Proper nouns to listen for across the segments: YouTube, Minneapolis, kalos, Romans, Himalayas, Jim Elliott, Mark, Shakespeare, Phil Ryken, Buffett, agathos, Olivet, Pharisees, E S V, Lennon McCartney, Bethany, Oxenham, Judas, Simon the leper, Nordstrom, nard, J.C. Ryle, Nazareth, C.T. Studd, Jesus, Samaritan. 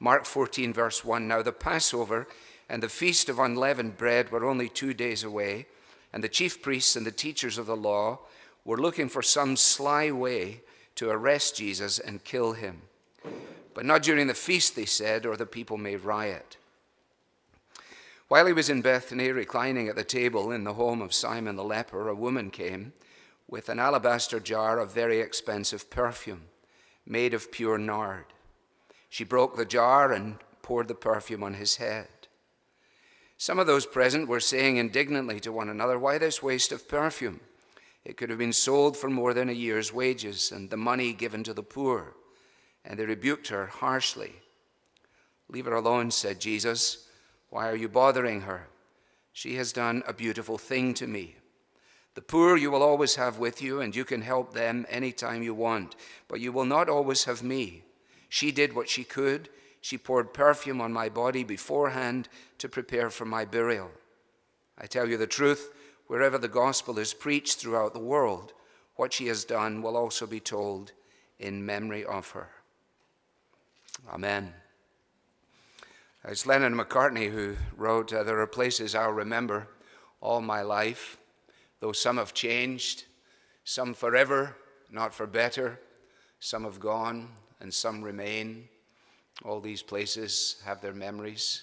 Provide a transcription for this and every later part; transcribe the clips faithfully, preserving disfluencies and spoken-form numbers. Mark fourteen, verse one, now the Passover and the feast of unleavened bread were only two days away, and the chief priests and the teachers of the law were looking for some sly way to arrest Jesus and kill him. But not during the feast, they said, or the people may riot. While he was in Bethany, reclining at the table in the home of Simon the leper, a woman came with an alabaster jar of very expensive perfume, made of pure nard. She broke the jar and poured the perfume on his head. Some of those present were saying indignantly to one another, "Why this waste of perfume? It could have been sold for more than a year's wages and the money given to the poor." And they rebuked her harshly. "Leave her alone," said Jesus. "Why are you bothering her? She has done a beautiful thing to me. The poor you will always have with you, and you can help them anytime you want, but you will not always have me. She did what she could. She poured perfume on my body beforehand to prepare for my burial. I tell you the truth, wherever the gospel is preached throughout the world, what she has done will also be told in memory of her." Amen. It's Lennon McCartney who wrote, "There are places I'll remember all my life, though some have changed, some forever, not for better, some have gone, and some remain. All these places have their memories,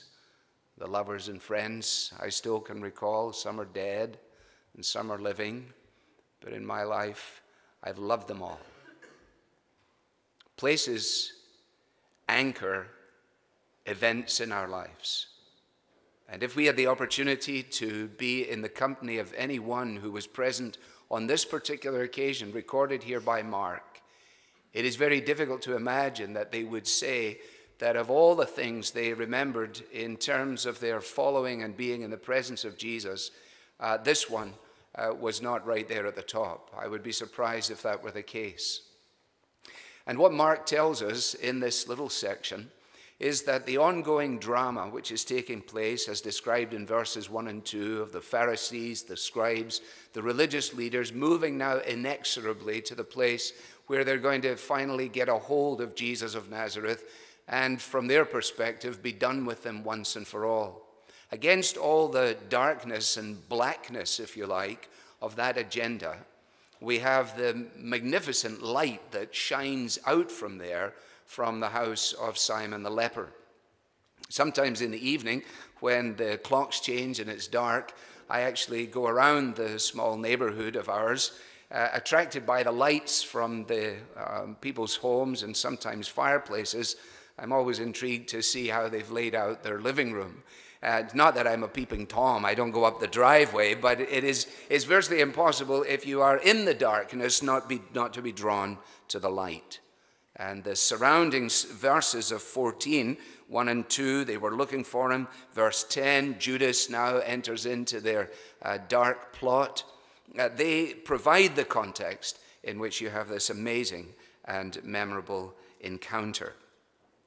the lovers and friends I still can recall. Some are dead, and some are living, but in my life, I've loved them all." Places anchor events in our lives. And if we had the opportunity to be in the company of anyone who was present on this particular occasion, recorded here by Mark, it is very difficult to imagine that they would say that of all the things they remembered in terms of their following and being in the presence of Jesus, uh, this one uh, was not right there at the top. I would be surprised if that were the case. And what Mark tells us in this little section is that the ongoing drama which is taking place, as described in verses one and two, of the Pharisees, the scribes, the religious leaders, moving now inexorably to the place where they're going to finally get a hold of Jesus of Nazareth and, from their perspective, be done with them once and for all. Against all the darkness and blackness, if you like, of that agenda, we have the magnificent light that shines out from there, from the house of Simon the leper. Sometimes in the evening, when the clocks change and it's dark, I actually go around the small neighborhood of ours, uh, attracted by the lights from the um, people's homes and sometimes fireplaces. I'm always intrigued to see how they've laid out their living room. Uh, not that I'm a peeping Tom, I don't go up the driveway, but it is it's virtually impossible if you are in the darkness not, be, not to be drawn to the light. And the surrounding verses of fourteen, one and two, they were looking for him. Verse ten, Judas now enters into their uh, dark plot. Uh, they provide the context in which you have this amazing and memorable encounter.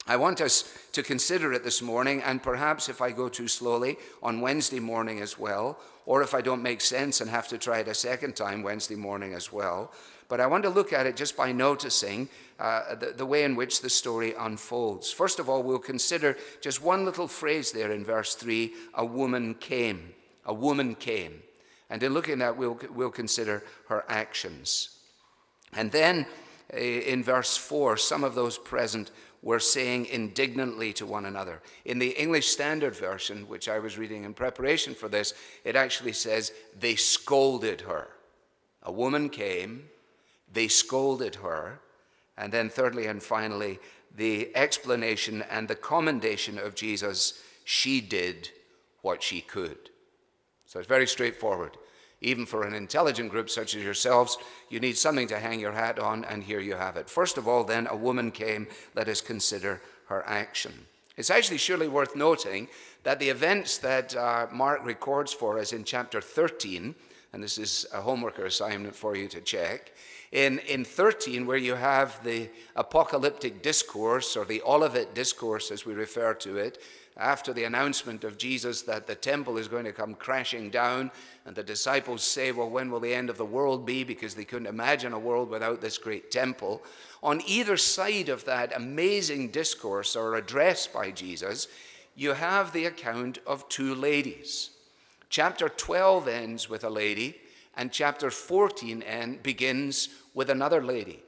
I want us to consider it this morning, and perhaps if I go too slowly on Wednesday morning as well, or if I don't make sense and have to try it a second time Wednesday morning as well. But I want to look at it just by noticing uh, the, the way in which the story unfolds. First of all, we'll consider just one little phrase there in verse three, a woman came, a woman came. And in looking at that, we'll, we'll consider her actions. And then uh, in verse four, some of those present were saying indignantly to one another. In the English Standard Version, which I was reading in preparation for this, it actually says, they scolded her. A woman came, they scolded her, and then thirdly and finally, the explanation and the commendation of Jesus, she did what she could. So it's very straightforward. Even for an intelligent group such as yourselves, you need something to hang your hat on, and here you have it. First of all, then, a woman came. Let us consider her action. It's actually surely worth noting that the events that uh, Mark records for us in chapter thirteen, and this is a homework or assignment for you to check, in, in thirteen, where you have the apocalyptic discourse, or the Olivet discourse as we refer to it, after the announcement of Jesus that the temple is going to come crashing down, and the disciples say, well, when will the end of the world be? Because they couldn't imagine a world without this great temple. On either side of that amazing discourse or address by Jesus, you have the account of two ladies. Chapter twelve ends with a lady, and chapter fourteen end, begins with another lady.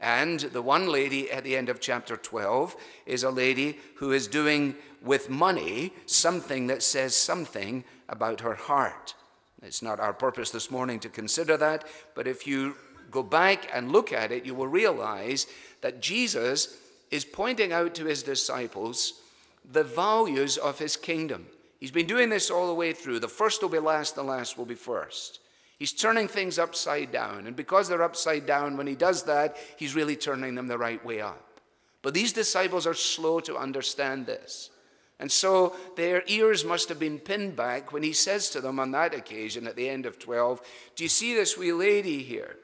And the one lady at the end of chapter twelve is a lady who is doing with money something that says something about her heart. It's not our purpose this morning to consider that, but if you go back and look at it, you will realize that Jesus is pointing out to his disciples the values of his kingdom. He's been doing this all the way through. The first will be last, the last will be first. He's turning things upside down, and because they're upside down, when he does that, he's really turning them the right way up. But these disciples are slow to understand this, and so their ears must have been pinned back when he says to them on that occasion at the end of twelve, do you see this wee lady here?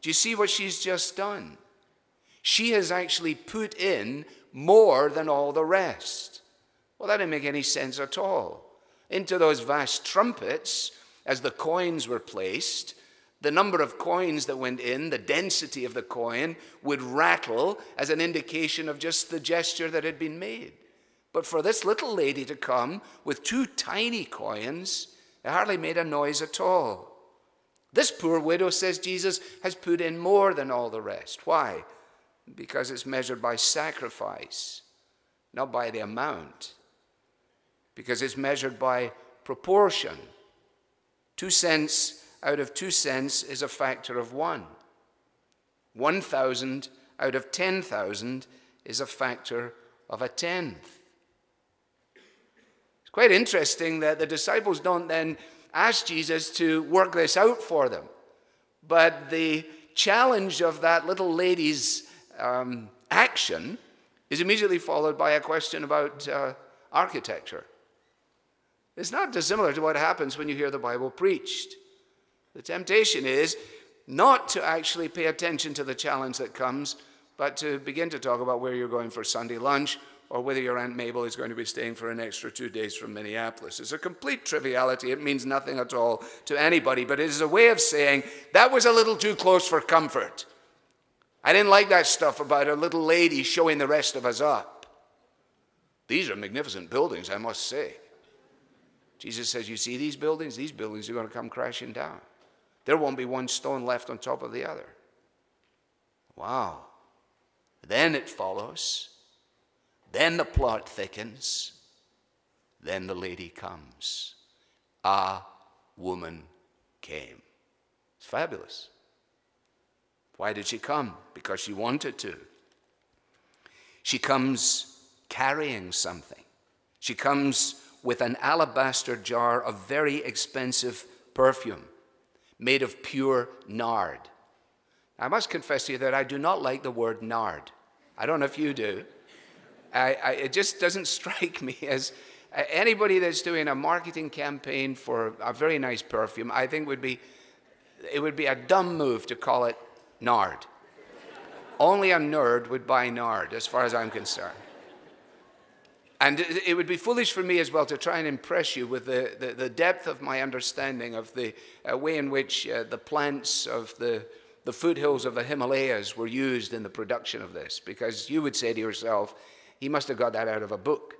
Do you see what she's just done? She has actually put in more than all the rest. Well, that didn't make any sense at all. Into those vast trumpets, as the coins were placed, the number of coins that went in, the density of the coin, would rattle as an indication of just the gesture that had been made. But for this little lady to come with two tiny coins, it hardly made a noise at all. This poor widow, says Jesus, has put in more than all the rest. Why? Because it's measured by sacrifice, not by the amount. Because it's measured by proportion. Two cents out of two cents is a factor of one. One thousand out of ten thousand is a factor of a tenth. It's quite interesting that the disciples don't then ask Jesus to work this out for them. But the challenge of that little lady's um, action is immediately followed by a question about uh, architecture. It's not dissimilar to what happens when you hear the Bible preached. The temptation is not to actually pay attention to the challenge that comes, but to begin to talk about where you're going for Sunday lunch or whether your Aunt Mabel is going to be staying for an extra two days from Minneapolis. It's a complete triviality. It means nothing at all to anybody, but it is a way of saying, that was a little too close for comfort. I didn't like that stuff about a little lady showing the rest of us up. These are magnificent buildings, I must say. Jesus says, you see these buildings? These buildings are going to come crashing down. There won't be one stone left on top of the other. Wow. Then it follows. Then the plot thickens. Then the lady comes. A woman came. It's fabulous. Why did she come? Because she wanted to. She comes carrying something. She comes with an alabaster jar of very expensive perfume made of pure nard. I must confess to you that I do not like the word nard. I don't know if you do. I, I, it just doesn't strike me as uh, anybody that's doing a marketing campaign for a very nice perfume, I think would be, it would be a dumb move to call it nard. Only a nerd would buy nard, as far as I'm concerned. And it would be foolish for me as well to try and impress you with the, the, the depth of my understanding of the uh, way in which uh, the plants of the, the foothills of the Himalayas were used in the production of this, because you would say to yourself, he must have got that out of a book.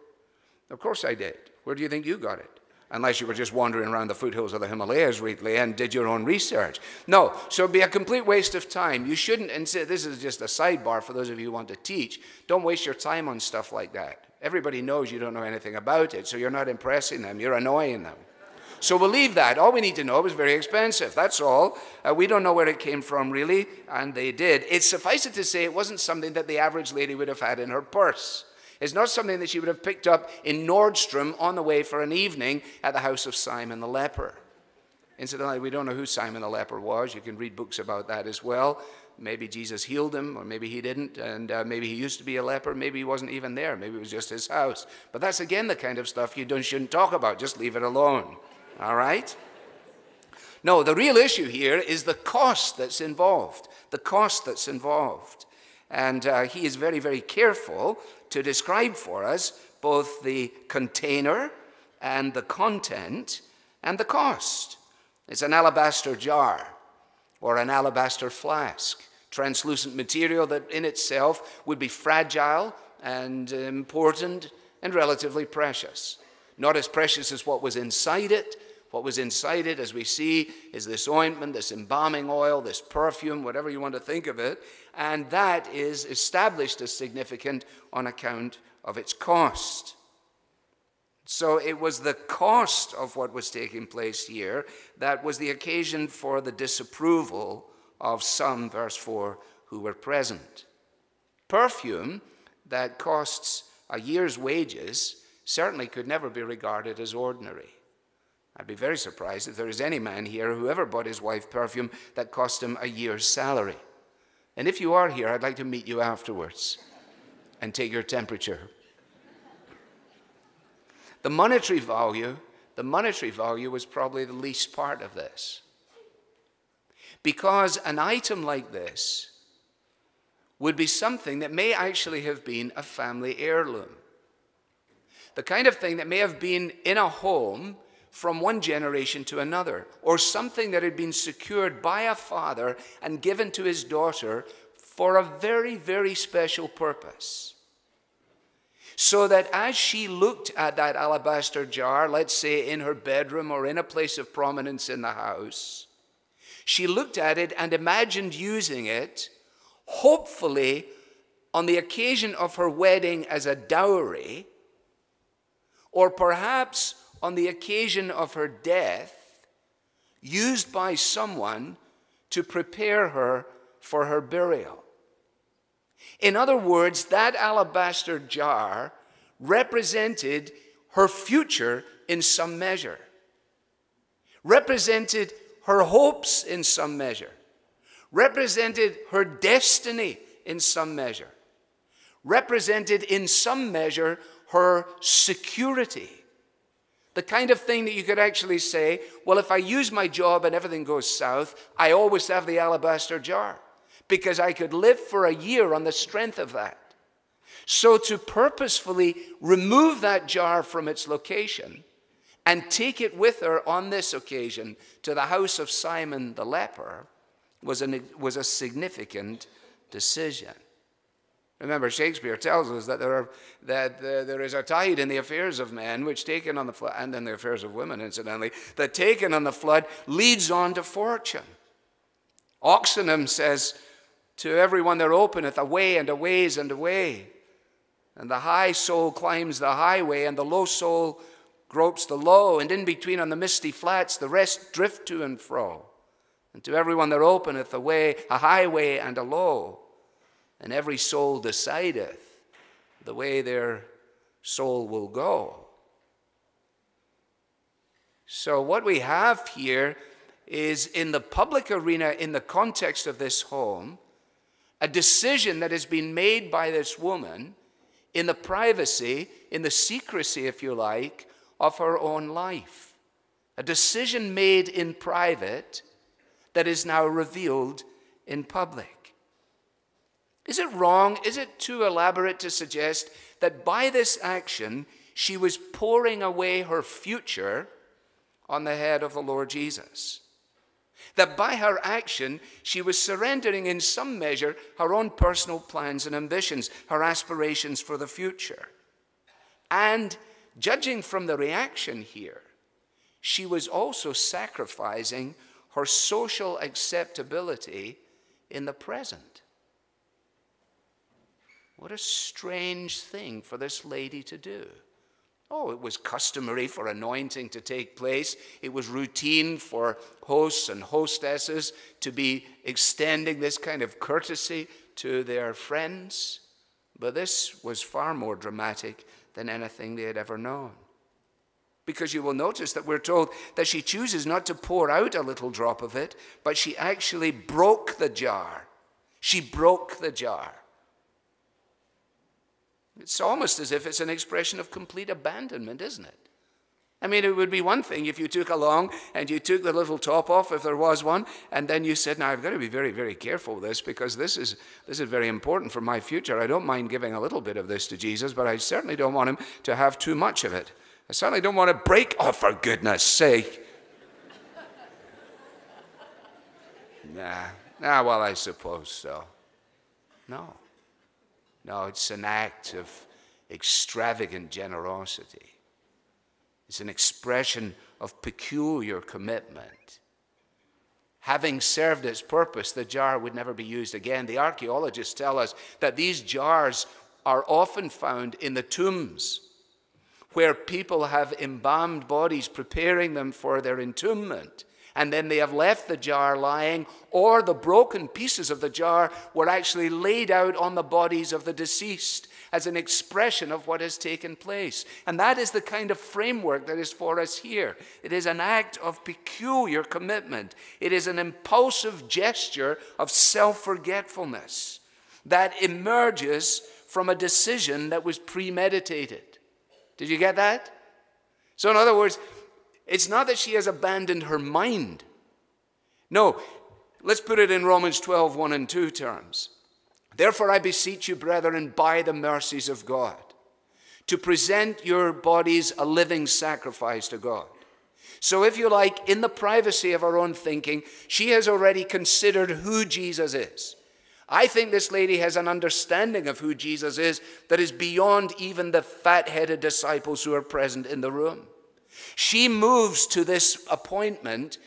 Of course I did. Where do you think you got it? Unless you were just wandering around the foothills of the Himalayas lately and did your own research. No, so it'd be a complete waste of time. You shouldn't, and say, this is just a sidebar for those of you who want to teach, don't waste your time on stuff like that. Everybody knows you don't know anything about it, so you're not impressing them, you're annoying them. So we'll leave that. All we need to know is very expensive, that's all. Uh, we don't know where it came from, really, and they did. It suffices to say it wasn't something that the average lady would have had in her purse. It's not something that she would have picked up in Nordstrom on the way for an evening at the house of Simon the leper. Incidentally, we don't know who Simon the leper was. You can read books about that as well. Maybe Jesus healed him, or maybe he didn't, and uh, maybe he used to be a leper, maybe he wasn't even there, maybe it was just his house. But that's again the kind of stuff you don't, shouldn't talk about, just leave it alone, all right? No, the real issue here is the cost that's involved, the cost that's involved. And uh, he is very, very careful to describe for us both the container and the content and the cost. It's an alabaster jar or an alabaster flask, translucent material that in itself would be fragile and important and relatively precious. Not as precious as what was inside it. What was inside it, as we see, is this ointment, this embalming oil, this perfume, whatever you want to think of it, and that is established as significant on account of its cost. So it was the cost of what was taking place here that was the occasion for the disapproval of some, verse four, who were present. Perfume that costs a year's wages certainly could never be regarded as ordinary. I'd be very surprised if there is any man here who ever bought his wife perfume that cost him a year's salary. And if you are here, I'd like to meet you afterwards and take your temperature. The monetary value, the monetary value was probably the least part of this. Because an item like this would be something that may actually have been a family heirloom. The kind of thing that may have been in a home from one generation to another, or something that had been secured by a father and given to his daughter for a very, very special purpose. So that as she looked at that alabaster jar, let's say in her bedroom or in a place of prominence in the house, she looked at it and imagined using it, hopefully on the occasion of her wedding as a dowry, or perhaps on the occasion of her death, used by someone to prepare her for her burial. In other words, that alabaster jar represented her future in some measure, represented her hopes in some measure, represented her destiny in some measure, represented in some measure her security. The kind of thing that you could actually say, well, if I use my job and everything goes south, I always have the alabaster jar because I could live for a year on the strength of that. So to purposefully remove that jar from its location and take it with her on this occasion to the house of Simon the leper was, an, was a significant decision. Remember, Shakespeare tells us that there are that uh, there is a tide in the affairs of men, which taken on the flood, and in the affairs of women, incidentally, that taken on the flood leads on to fortune. Oxenham says, "To everyone there openeth a way and a ways and a way, and the high soul climbs the highway, and the low soul gropes the low, and in between on the misty flats the rest drift to and fro. And to everyone there openeth a way, a highway and a low." And every soul decideth the way their soul will go. So what we have here is, in the public arena, in the context of this home, a decision that has been made by this woman in the privacy, in the secrecy, if you like, of her own life. A decision made in private that is now revealed in public. Is it wrong? Is it too elaborate to suggest that by this action, she was pouring away her future on the head of the Lord Jesus? That by her action, she was surrendering in some measure her own personal plans and ambitions, her aspirations for the future. And judging from the reaction here, she was also sacrificing her social acceptability in the present. What a strange thing for this lady to do. Oh, it was customary for anointing to take place. It was routine for hosts and hostesses to be extending this kind of courtesy to their friends. But this was far more dramatic than anything they had ever known. Because you will notice that we're told that she chooses not to pour out a little drop of it, but she actually broke the jar. She broke the jar. It's almost as if it's an expression of complete abandonment, isn't it? I mean, it would be one thing if you took along and you took the little top off, if there was one, and then you said, now, I've got to be very, very careful with this, because this is this is very important for my future. I don't mind giving a little bit of this to Jesus, but I certainly don't want him to have too much of it. I certainly don't want to break, oh, for goodness sake. nah, nah, well, I suppose so. No. No, it's an act of extravagant generosity. It's an expression of peculiar commitment. Having served its purpose, the jar would never be used again. The archaeologists tell us that these jars are often found in the tombs where people have embalmed bodies, preparing them for their entombment. And then they have left the jar lying, or the broken pieces of the jar were actually laid out on the bodies of the deceased as an expression of what has taken place. And that is the kind of framework that is for us here. It is an act of peculiar commitment. It is an impulsive gesture of self-forgetfulness that emerges from a decision that was premeditated. Did you get that? So in other words, it's not that she has abandoned her mind. No, let's put it in Romans twelve, one and two terms. Therefore I beseech you, brethren, by the mercies of God, to present your bodies a living sacrifice to God. So if you like, in the privacy of her own thinking, she has already considered who Jesus is. I think this lady has an understanding of who Jesus is that is beyond even the fat-headed disciples who are present in the room. She moves to this appointment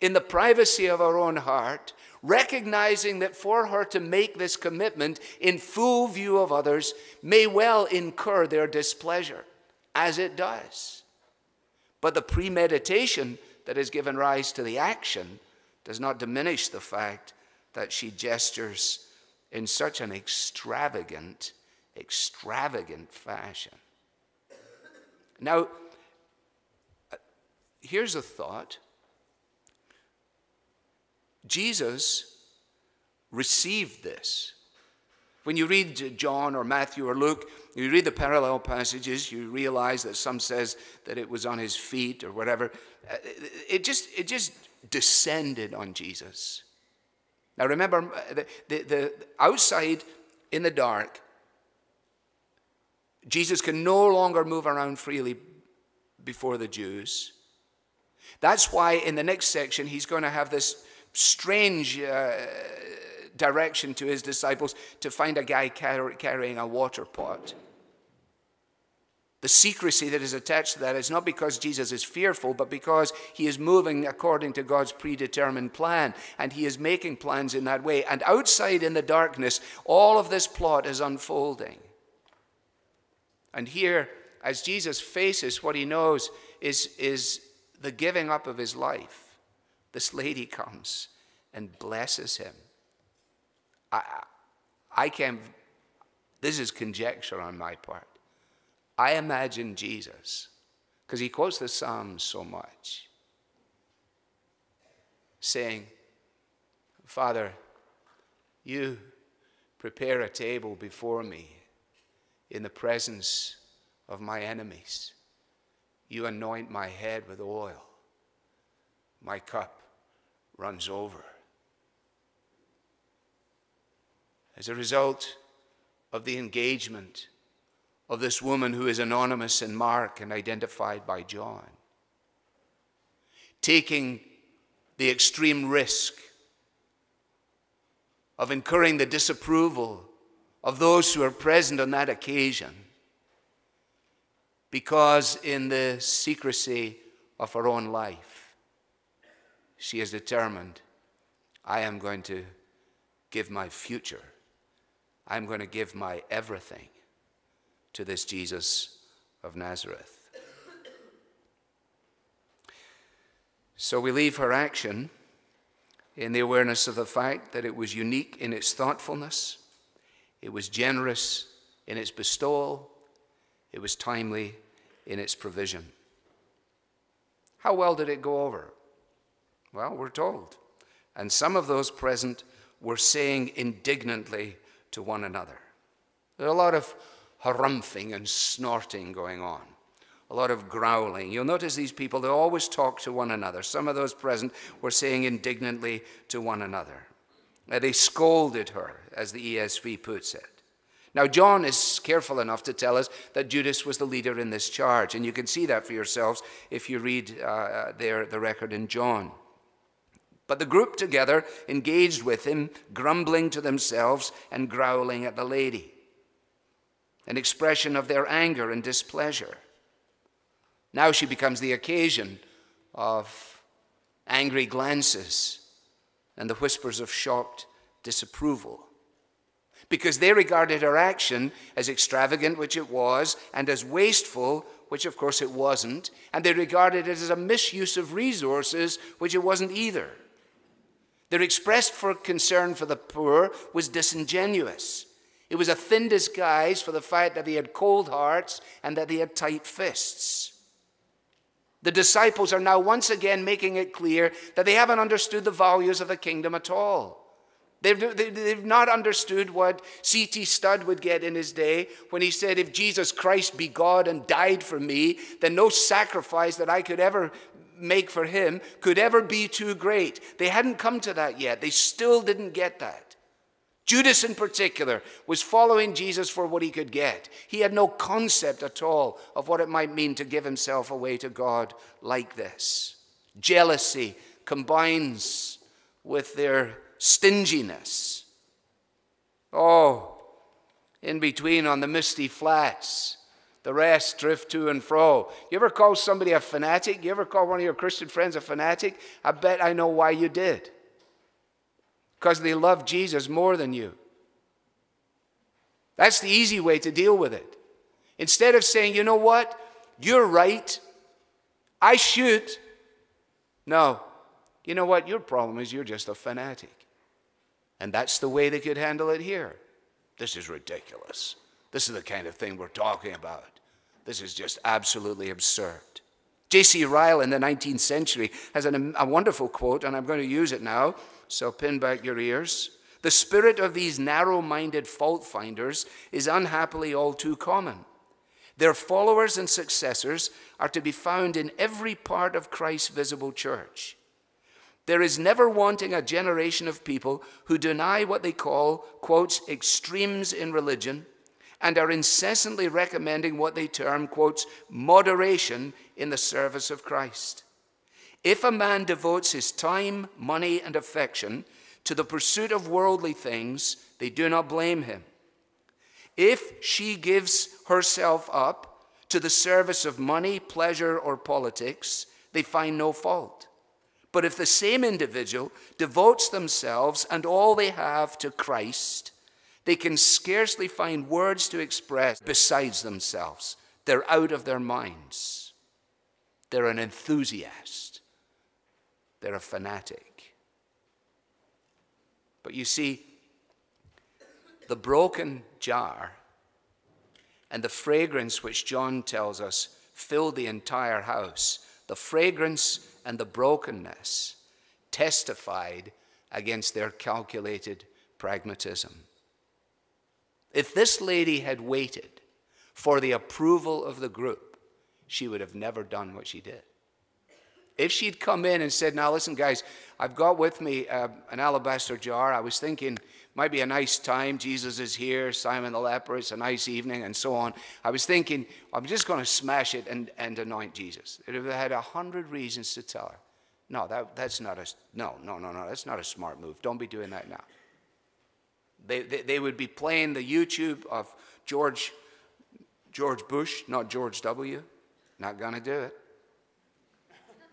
in the privacy of her own heart, recognizing that for her to make this commitment in full view of others may well incur their displeasure, as it does. But the premeditation that has given rise to the action does not diminish the fact that she gestures in such an extravagant, extravagant fashion. Now, here's a thought. Jesus received this. When you read John or Matthew or Luke, you read the parallel passages, you realize that some says that it was on his feet or whatever. It just, it just descended on Jesus. Now remember, the, the, the outside in the dark, Jesus can no longer move around freely before the Jews. That's why in the next section he's going to have this strange uh, direction to his disciples to find a guy carry, carrying a water pot. The secrecy that is attached to that is not because Jesus is fearful, but because he is moving according to God's predetermined plan, and he is making plans in that way. And outside in the darkness, all of this plot is unfolding. And here, as Jesus faces what he knows is, is the giving up of his life, this lady comes and blesses him. I, I can't, this is conjecture on my part. I imagine Jesus, because he quotes the Psalms so much, saying, Father, you prepare a table before me in the presence of my enemies. You anoint my head with oil. My cup runs over. As a result of the engagement of this woman who is anonymous in Mark and identified by John, taking the extreme risk of incurring the disapproval of those who are present on that occasion, because in the secrecy of her own life, she is determined, I am going to give my future, I'm going to give my everything to this Jesus of Nazareth. So we leave her action in the awareness of the fact that it was unique in its thoughtfulness, it was generous in its bestowal, it was timely in its provision. How well did it go over? Well, we're told. And some of those present were saying indignantly to one another. There's a lot of harumphing and snorting going on. a lot of growling. You'll notice these people, they always talk to one another. Some of those present were saying indignantly to one another. Now, they scolded her, as the E S V puts it. Now, John is careful enough to tell us that Judas was the leader in this charge, and you can see that for yourselves if you read uh, there the record in John. But the group together engaged with him, grumbling to themselves and growling at the lady, an expression of their anger and displeasure. Now she becomes the occasion of angry glances and the whispers of shocked disapproval, because they regarded her action as extravagant, which it was, and as wasteful, which of course it wasn't, and they regarded it as a misuse of resources, which it wasn't either. Their expressed for concern for the poor was disingenuous. It was a thin disguise for the fact that they had cold hearts and that they had tight fists. The disciples are now once again making it clear that they haven't understood the values of the kingdom at all. They've, they've not understood what C T Studd would get in his day when he said, if Jesus Christ be God and died for me, then no sacrifice that I could ever make for him could ever be too great. They hadn't come to that yet. They still didn't get that. Judas in particular was following Jesus for what he could get. He had no concept at all of what it might mean to give himself away to God like this. Jealousy combines with their stinginess. Oh, in between on the misty flats, the rest drift to and fro. You ever call somebody a fanatic? You ever call one of your Christian friends a fanatic? I bet I know why you did. Because they love Jesus more than you. That's the easy way to deal with it. Instead of saying, you know what? You're right. I should. No. You know what? Your problem is you're just a fanatic. And that's the way they could handle it here. This is ridiculous. This is the kind of thing we're talking about. This is just absolutely absurd. J C Ryle in the nineteenth century has an, a wonderful quote, and I'm going to use it now, so pin back your ears. The spirit of these narrow-minded fault-finders is unhappily all too common. Their followers and successors are to be found in every part of Christ's visible church. There is never wanting a generation of people who deny what they call, quotes, extremes in religion, and are incessantly recommending what they term, quotes, moderation in the service of Christ. If a man devotes his time, money, and affection to the pursuit of worldly things, they do not blame him. If she gives herself up to the service of money, pleasure, or politics, they find no fault. But if the same individual devotes themselves and all they have to Christ, they can scarcely find words to express besides themselves. They're out of their minds. They're an enthusiast. They're a fanatic. But you see, the broken jar and the fragrance which John tells us filled the entire house, the fragrance and the brokenness testified against their calculated pragmatism. If this lady had waited for the approval of the group, she would have never done what she did. If she'd come in and said, now listen guys, I've got with me uh, an alabaster jar. I was thinking might be a nice time. Jesus is here, Simon the leper, it's a nice evening, and so on. I was thinking, I'm just going to smash it and, and anoint Jesus. It would have had a hundred reasons to tell her, no, that, that's not a, no, no, no, no, that's not a smart move. Don't be doing that now. They, they, they would be playing the YouTube of George, George Bush, not George W. Not going to do it.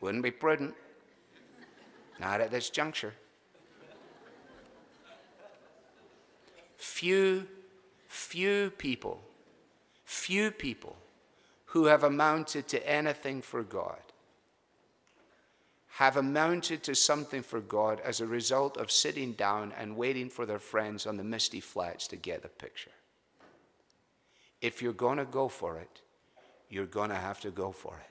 Wouldn't be prudent. Not at this juncture. Few, few people, few people who have amounted to anything for God have amounted to something for God as a result of sitting down and waiting for their friends on the misty flats to get the picture. If you're going to go for it, you're going to have to go for it.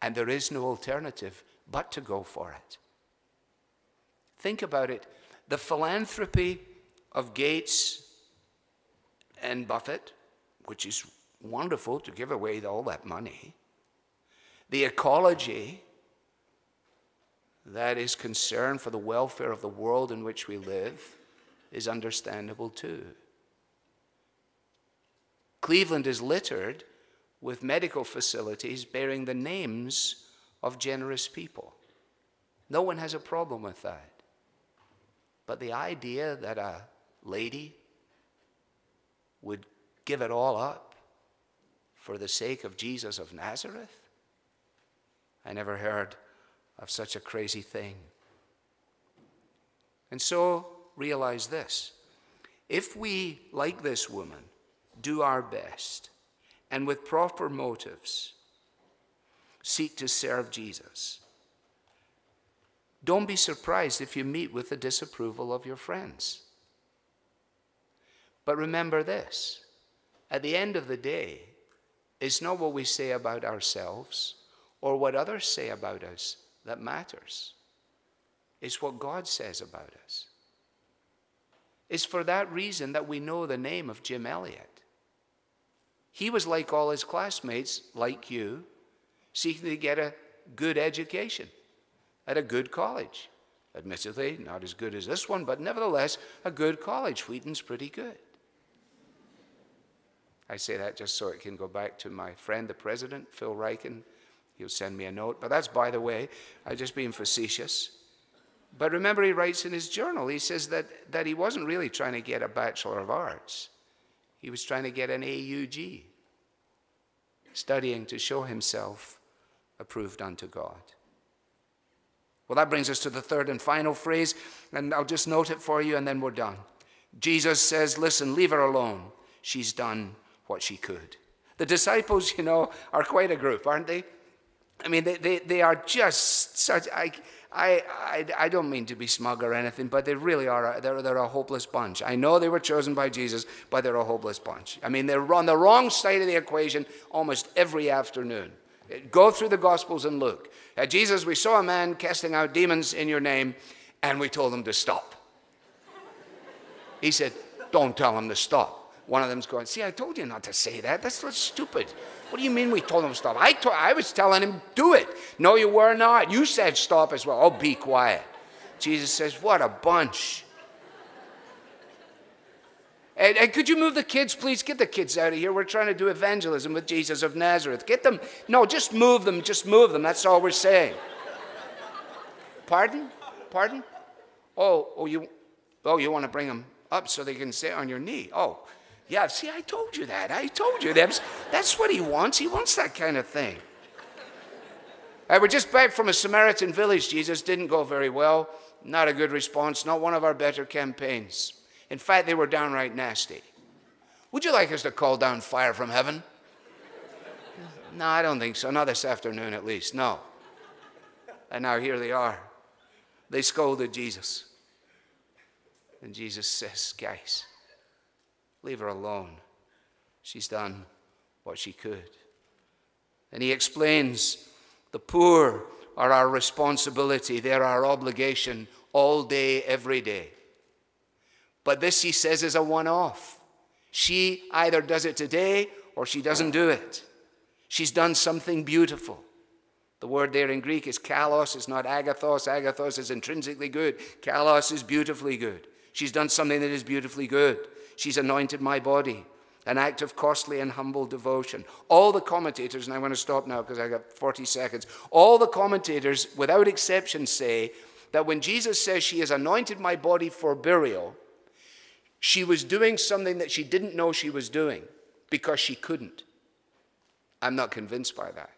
And there is no alternative but to go for it. Think about it. The philanthropy of Gates and Buffett, which is wonderful to give away all that money. The ecology that is concerned for the welfare of the world in which we live is understandable too. Cleveland is littered with medical facilities bearing the names of generous people. No one has a problem with that. But the idea that a lady would give it all up for the sake of Jesus of Nazareth? I never heard of such a crazy thing. And so realize this. If we, like this woman, do our best and with proper motives seek to serve Jesus, don't be surprised if you meet with the disapproval of your friends. But remember this. At the end of the day, it's not what we say about ourselves or what others say about us that matters. It's what God says about us. It's for that reason that we know the name of Jim Elliott. He was like all his classmates, like you, seeking to get a good education at a good college. Admittedly, not as good as this one, but nevertheless, a good college. Wheaton's pretty good. I say that just so it can go back to my friend, the president, Phil Ryken. He'll send me a note, but that's by the way. I'm just being facetious. But remember, he writes in his journal, he says that, that he wasn't really trying to get a Bachelor of Arts. He was trying to get an A U G, studying to show himself approved unto God. Well, that brings us to the third and final phrase, and I'll just note it for you, and then we're done. Jesus says, listen, leave her alone. She's done what she could. The disciples, you know, are quite a group, aren't they? I mean, they, they, they are just such, I, I, I, I don't mean to be smug or anything, but they really are, a, they're, they're a hopeless bunch. I know they were chosen by Jesus, but they're a hopeless bunch. I mean, they're on the wrong side of the equation almost every afternoon. Go through the Gospels and look. At Jesus, we saw a man casting out demons in your name, and we told him to stop. He said, don't tell him to stop. One of them's going, see, I told you not to say that. That's, that's stupid. What do you mean we told him to stop? I, I was telling him, do it. No, you were not. You said stop as well. Oh, be quiet. Jesus says, what a bunch. And, and could you move the kids, please? Get the kids out of here. We're trying to do evangelism with Jesus of Nazareth. Get them. No, just move them. Just move them. That's all we're saying. Pardon? Pardon? Oh, oh, you, oh, you want to bring them up so they can sit on your knee. Oh, yeah, see, I told you that. I told you that. That's what he wants. He wants that kind of thing. I was just back from a Samaritan village, Jesus. Didn't go very well. Not a good response. Not one of our better campaigns. In fact, they were downright nasty. Would you like us to call down fire from heaven? No, I don't think so. Not this afternoon, at least. No. And now here they are. They scolded Jesus. And Jesus says, guys, leave her alone. She's done what she could. And he explains, the poor are our responsibility. They're our obligation all day, every day. But this, he says, is a one-off. She either does it today or she doesn't do it. She's done something beautiful. The word there in Greek is kalos. It's not agathos. Agathos is intrinsically good. Kalos is beautifully good. She's done something that is beautifully good. She's anointed my body, an act of costly and humble devotion. All the commentators, and I want to stop now because I got forty seconds, all the commentators, without exception, say that when Jesus says she has anointed my body for burial, she was doing something that she didn't know she was doing because she couldn't. I'm not convinced by that.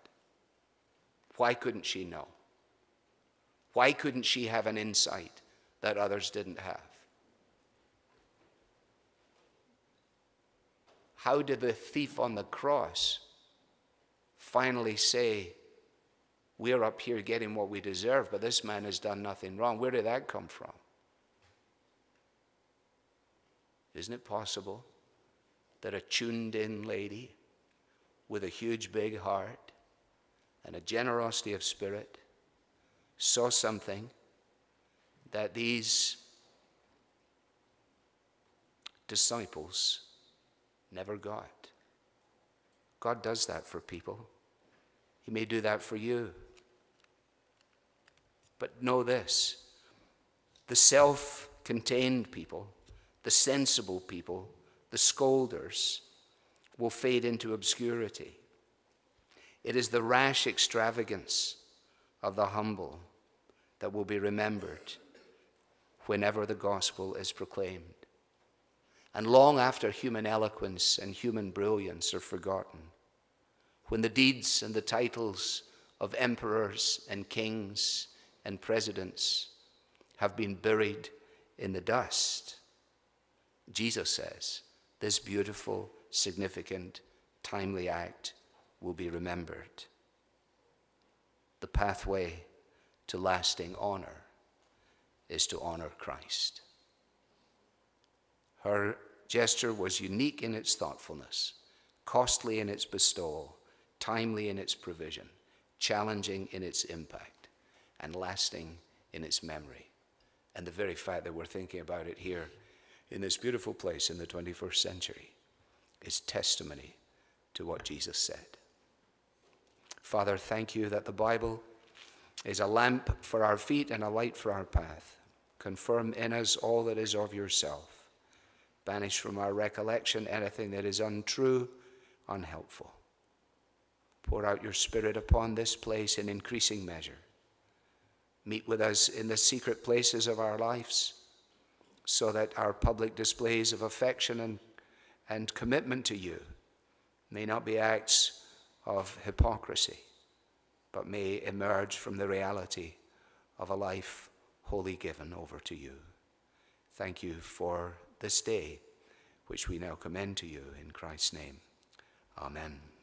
Why couldn't she know? Why couldn't she have an insight that others didn't have? How did the thief on the cross finally say, we're up here getting what we deserve, but this man has done nothing wrong? Where did that come from? Isn't it possible that a tuned-in lady with a huge, big heart and a generosity of spirit saw something that these disciples never got? God does that for people. He may do that for you. But know this, the self-contained people, the sensible people, the scolders, will fade into obscurity. It is the rash extravagance of the humble that will be remembered whenever the gospel is proclaimed. And long after human eloquence and human brilliance are forgotten, when the deeds and the titles of emperors and kings and presidents have been buried in the dust, Jesus says, this beautiful, significant, timely act will be remembered. The pathway to lasting honor is to honor Christ. Her gesture was unique in its thoughtfulness, costly in its bestowal, timely in its provision, challenging in its impact, and lasting in its memory. And the very fact that we're thinking about it here in this beautiful place in the twenty-first century is testimony to what Jesus said. Father, thank you that the Bible is a lamp for our feet and a light for our path. Confirm in us all that is of yourself. Banish from our recollection anything that is untrue, unhelpful. Pour out your Spirit upon this place in increasing measure. Meet with us in the secret places of our lives, so that our public displays of affection and, and commitment to you may not be acts of hypocrisy, but may emerge from the reality of a life wholly given over to you. Thank you for this day, which we now commend to you in Christ's name. Amen.